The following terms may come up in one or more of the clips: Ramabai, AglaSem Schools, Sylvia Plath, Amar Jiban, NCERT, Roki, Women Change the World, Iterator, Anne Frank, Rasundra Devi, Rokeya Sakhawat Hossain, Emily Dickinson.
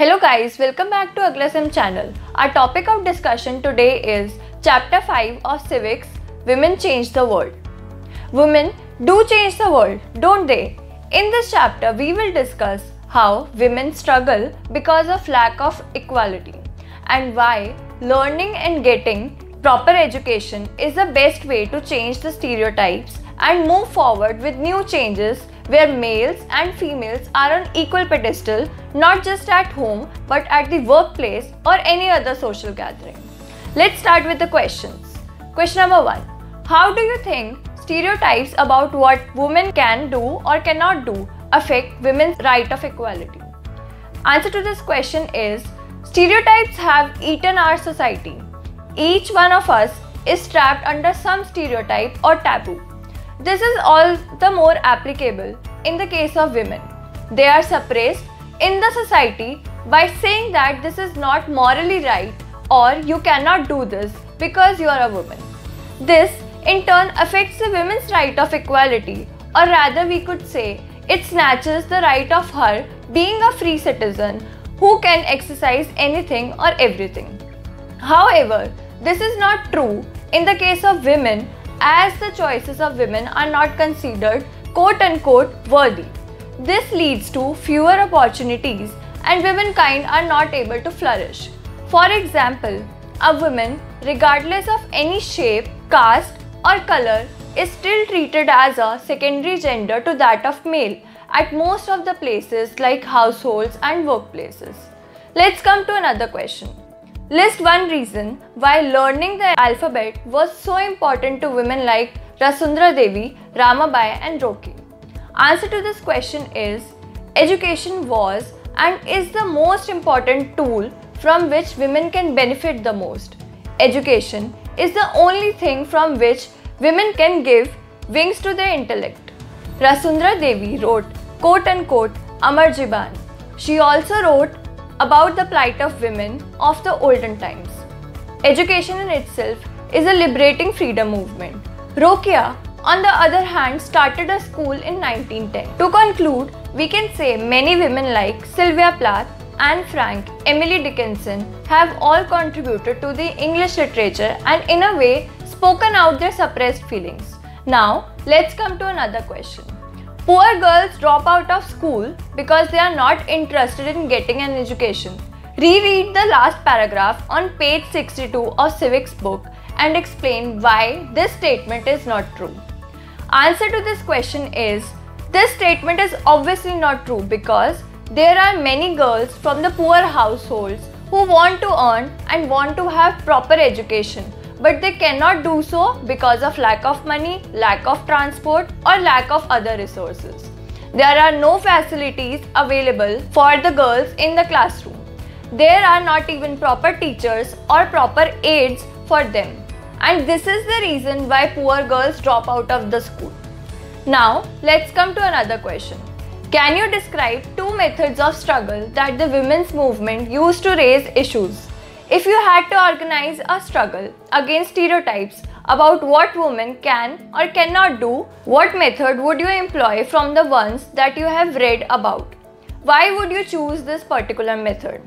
Hello guys, welcome back to AglaSem channel. Our topic of discussion today is Chapter 5 of Civics, Women Change the World. Women do change the world, don't they? In this chapter, we will discuss how women struggle because of lack of equality and why learning and getting proper education is the best way to change the stereotypes and move forward with new changes where males and females are on equal pedestal, not just at home but at the workplace or any other social gathering. Let's start with the questions. Question number 1. How do you think stereotypes about what women can do or cannot do affect women's right of equality? Answer to this question is, stereotypes have eaten our society. Each one of us is trapped under some stereotype or taboo. This is all the more applicable in the case of women. They are suppressed in the society by saying that this is not morally right or you cannot do this because you are a woman. This in turn affects the women's right of equality, or rather we could say it snatches the right of her being a free citizen who can exercise anything or everything. However, this is not true in the case of women, as the choices of women are not considered quote-unquote worthy. This leads to fewer opportunities and womenkind are not able to flourish. For example, a woman, regardless of any shape, caste or color, is still treated as a secondary gender to that of male at most of the places like households and workplaces. Let's come to another question. List one reason why learning the alphabet was so important to women like Rasundra Devi, Ramabai and Roki. Answer to this question is, education was and is the most important tool from which women can benefit the most. Education is the only thing from which women can give wings to their intellect. Rasundra Devi wrote quote-unquote Amar Jiban. She also wrote about the plight of women of the olden times. Education in itself is a liberating freedom movement. Rokeya, on the other hand, started a school in 1910. To conclude, we can say many women like Sylvia Plath, Anne Frank, Emily Dickinson have all contributed to the English literature and in a way spoken out their suppressed feelings. Now, let's come to another question. Poor girls drop out of school because they are not interested in getting an education. Reread the last paragraph on page 62 of Civics book and explain why this statement is not true. Answer to this question is, this statement is obviously not true because there are many girls from the poor households who want to earn and want to have proper education, but they cannot do so because of lack of money, lack of transport or lack of other resources. There are no facilities available for the girls in the classroom. There are not even proper teachers or proper aids for them. And this is the reason why poor girls drop out of the school. Now, let's come to another question. Can you describe two methods of struggle that the women's movement used to raise issues? If you had to organize a struggle against stereotypes about what women can or cannot do, what method would you employ from the ones that you have read about? Why would you choose this particular method?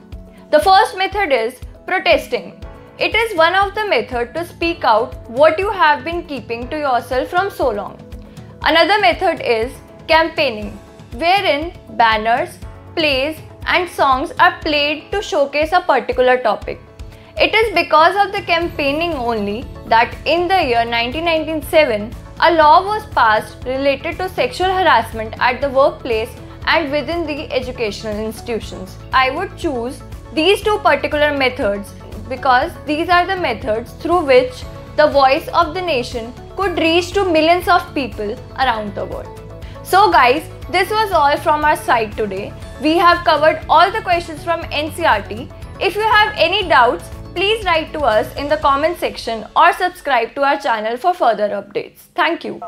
The first method is protesting. It is one of the methods to speak out what you have been keeping to yourself from so long. Another method is campaigning, wherein banners, plays and songs are played to showcase a particular topic. It is because of the campaigning only that in the year 1997, a law was passed related to sexual harassment at the workplace and within the educational institutions. I would choose these two particular methods because these are the methods through which the voice of the nation could reach to millions of people around the world. So guys, this was all from our side today. We have covered all the questions from NCERT. If you have any doubts, please write to us in the comment section or subscribe to our channel for further updates. Thank you.